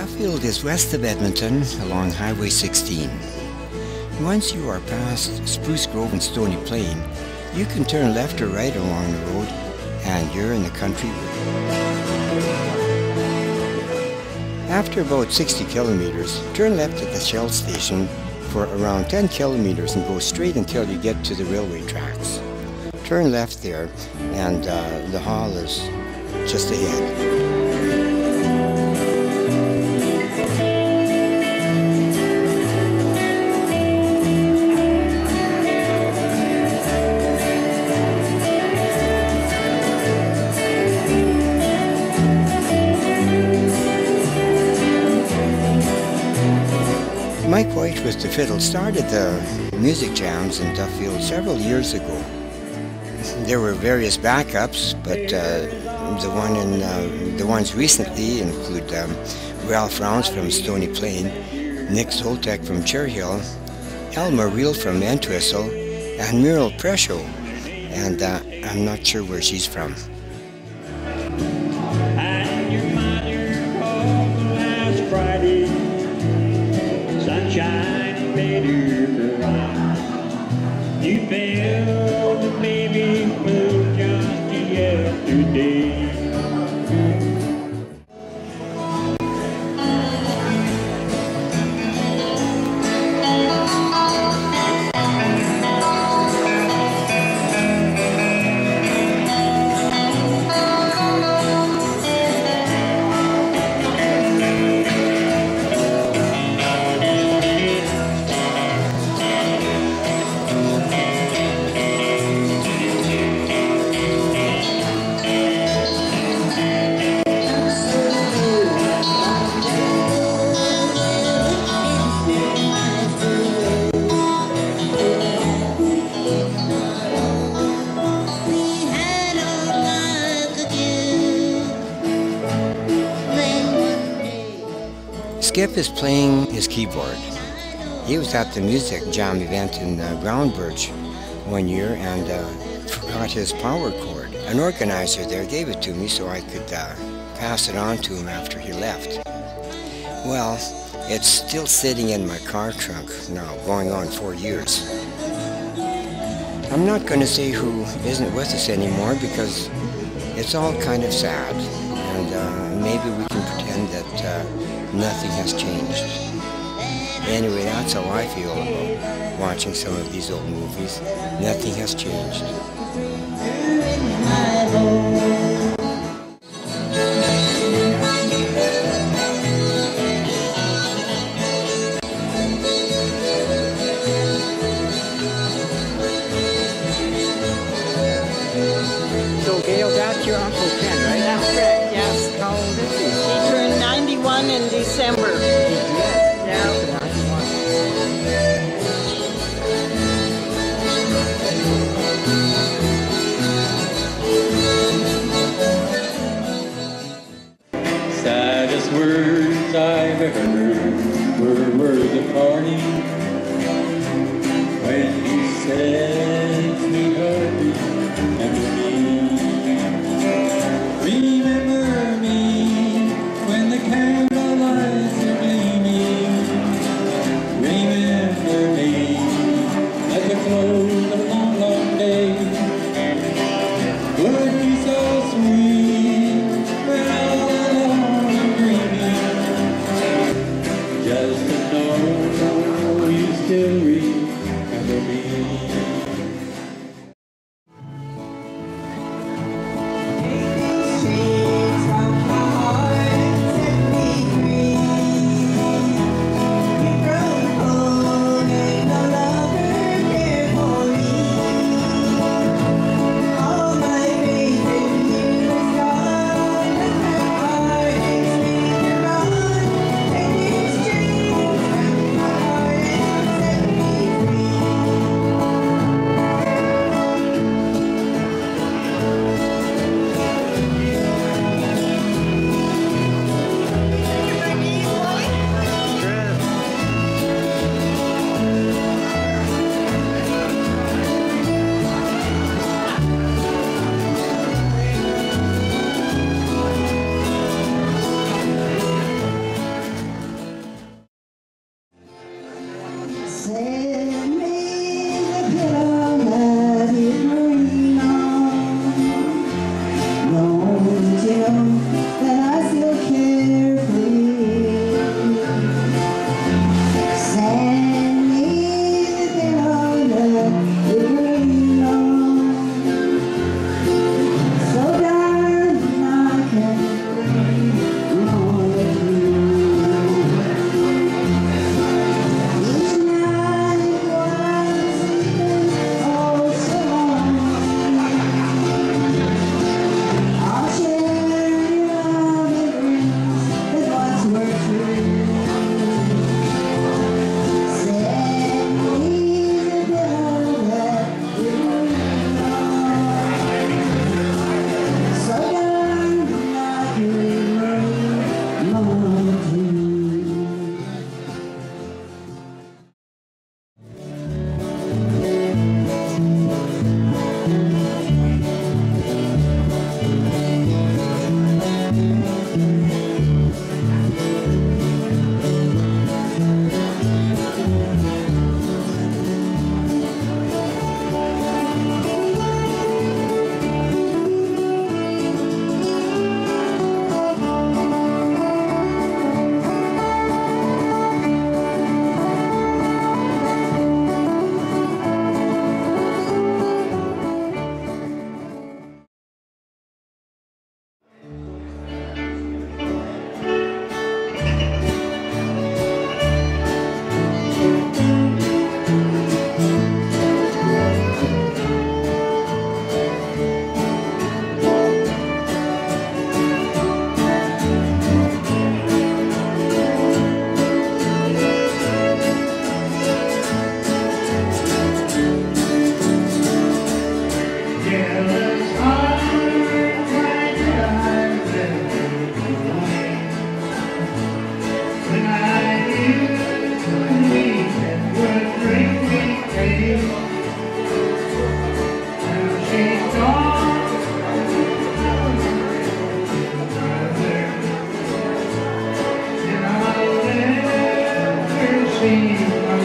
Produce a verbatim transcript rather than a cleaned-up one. Duffield is west of Edmonton along Highway sixteen. Once you are past Spruce Grove and Stony Plain, you can turn left or right along the road and you're in the country. After about sixty kilometers, turn left at the Shell Station for around ten kilometers and go straight until you get to the railway tracks. Turn left there and uh, the hall is just ahead. Mike White, Mister Fiddle, started the music jams in Duffield several years ago. There were various backups, but uh, the one in, uh, the ones recently include um, Ralph Rountz from Stony Plain, Nick Zotec from Cherry Hill, Elmer Reel from Entwistle, and Muriel Presho, and uh, I'm not sure where she's from. Skip is playing his keyboard. He was at the music jam event in uh, Groundbirch one year and uh, forgot his power cord. An organizer there gave it to me so I could uh, pass it on to him after he left. Well, it's still sitting in my car trunk now, going on four years. I'm not going to say who isn't with us anymore because it's all kind of sad, and uh, maybe we can pretend that uh, nothing has changed. Anyway, that's how I feel about watching some of these old movies. Nothing has changed. So, Gail, that's your Uncle Ken, right? That's correct, yes. How old is he? He turned ninety-one in December. Saddest words I've ever heard were words of parting. When he said to me, hurry and me, remember me when the candle lights are gleaming. Remember me at the close of a long, long day. Would be so sweet. Just to know you still remember me. Jesus.